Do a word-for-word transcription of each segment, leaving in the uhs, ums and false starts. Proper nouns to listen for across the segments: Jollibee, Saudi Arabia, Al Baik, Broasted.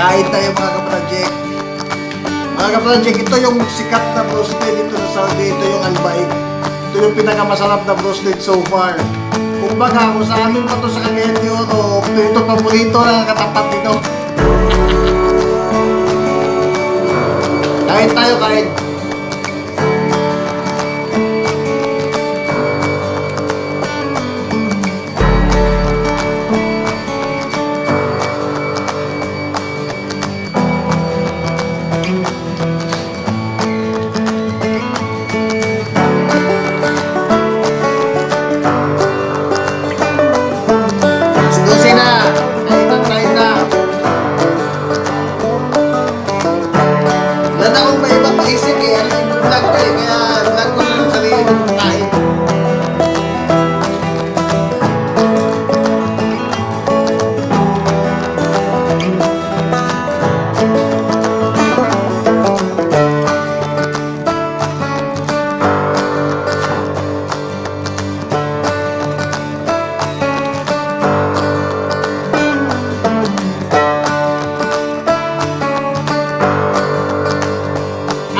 Kahit tayo mga ka-project, mga ka-project, ito yung sikat na broasted dito sa Saudi, ito yung Al Baik. Ito yung pinakamasarap na broasted so far. Kung baka, kung sa amin pa ito sa kagayan yun, o ito paborito na katapat dito. Kahit tayo, kahit.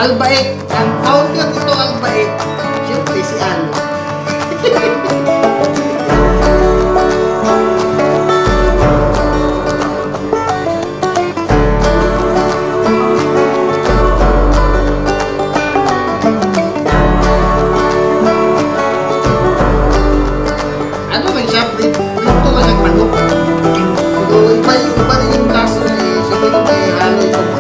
Al Baik, ang founder nito Al Baik, siyempre si Al. Ano may siyempre, dito ka nagmanok. Iba rin yung kaso na yun, siguro may halo itong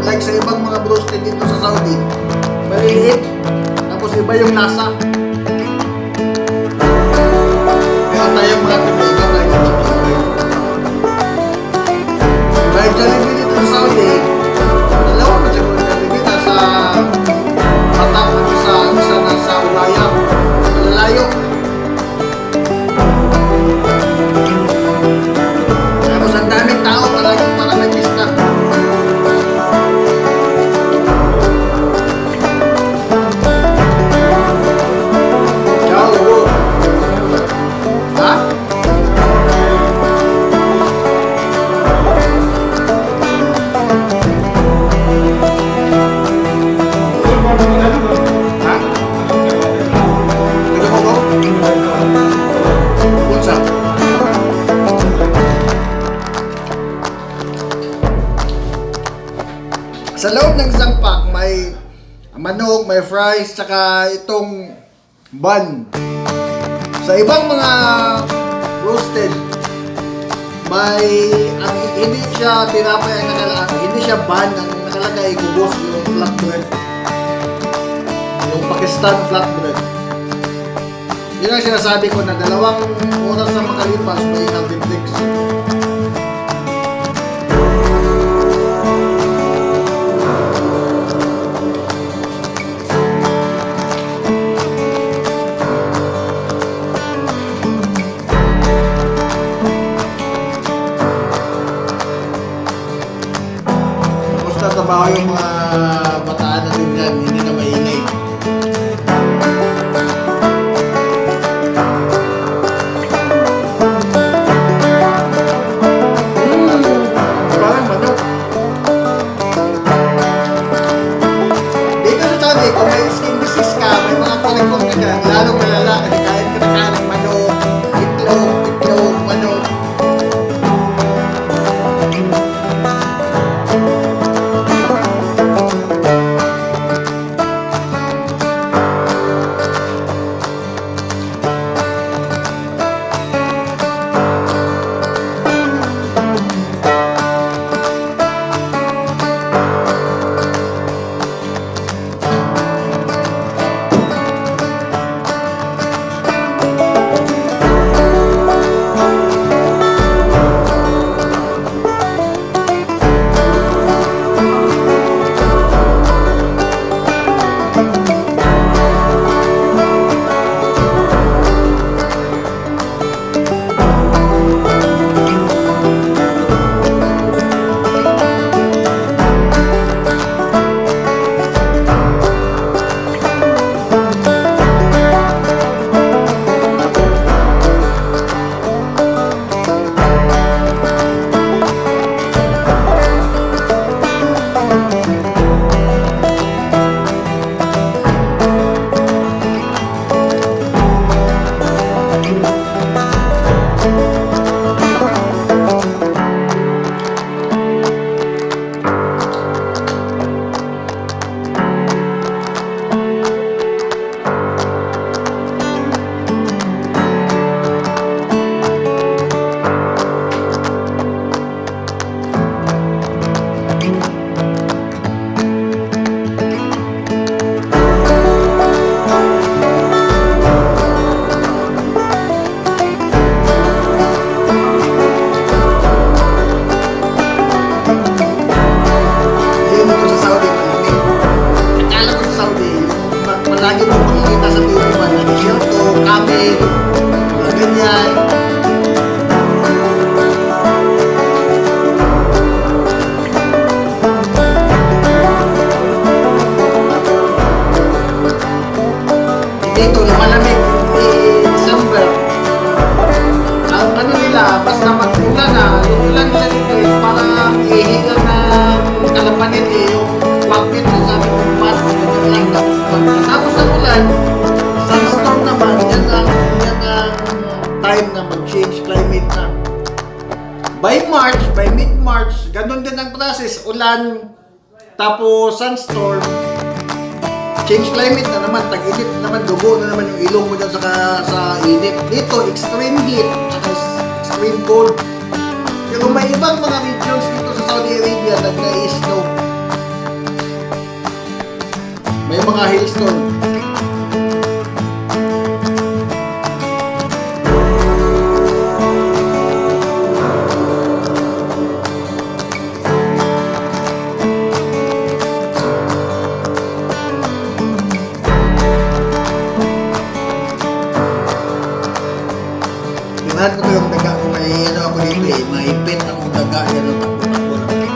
sa ibang mga broasted dito sa Saudi, maliliit, tapos iba yung lasa. Kaya tayo mga tibiga tayo dito sa Saudi. Dahil Jollibee dito sa Saudi, dalawa pa siya mga Jollibee na sa Batak, isa, isa na sa Ulaya, malalayo. Tapos ang daming tao talaga para may pista. Sa loob ng isang pack, may manok, may fries, tsaka itong bun. Sa ibang mga roasted, may, ang, hindi siya tinapay ang nakalagay, hindi siya bun, ang nakalagay, gugos yung flatbread. Yung Pakistan flatbread. Yun ang sinasabi ko na dalawang oras na makalipas, may natin fix. Trabaho yung mga bataan natin dyan, hindi na maingay. Hmm, parang manok. Dito sa Saudi, kung may skin disease ka, may mga kolikong na dyan, lalong malala kasi kahit kinakain ng manok, itlog, itlog, manok. by March, by mid-March, ganun din ang process. Ulan, tapos sunstorm, change climate na naman, tag-init na naman, dugo na naman yung ilong mo dyan sa, sa init. Dito, extreme heat, extreme cold. Pero may ibang mga regions dito sa Saudi Arabia na nai-snow. May mga hailstorm. Lahat ko yung daga ko, may ano ako dito eh, may pet akong daga, ano, takbo-takbo na pet.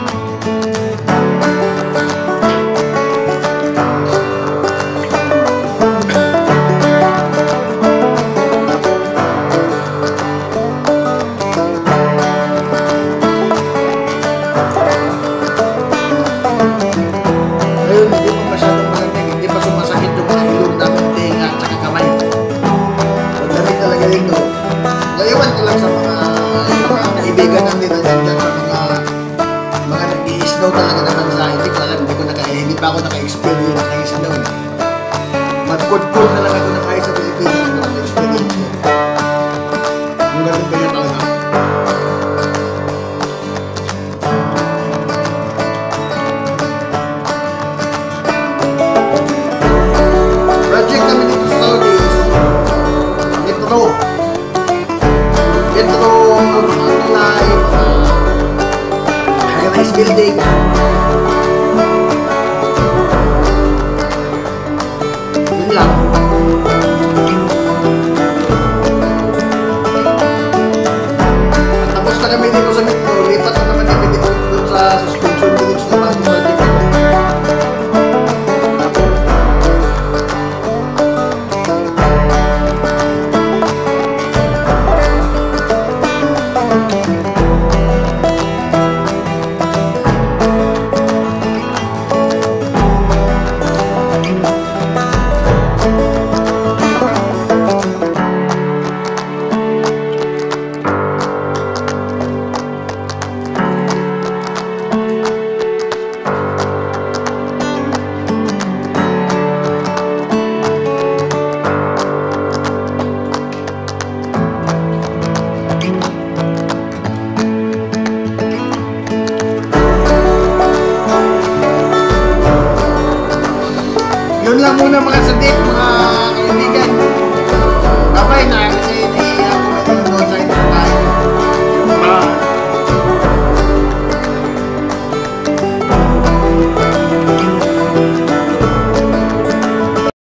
Ayun, hindi pa masyadong malamig, hindi pa sumasakit yung mga ilong namin, tinga, tsaka kamay. Madami talaga dito. Layawan ko lang sa mga, mga kaibigan namin na dyan sa mga mga nag-i-snow talaga naman sa hindi ko alam, hindi ko naka, hindi pa ako naka-experience na i-snow. Mag-code-code na lang ako na kahit sa Pilipinas na naka-experience mo. Yung ganun ba yun talaga? Project namin dito sa Saudi is Metro. Metro, mga tulay, mga high-rise building.